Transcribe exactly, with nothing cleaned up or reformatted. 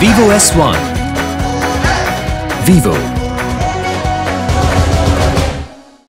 Vivo S one. Vivo.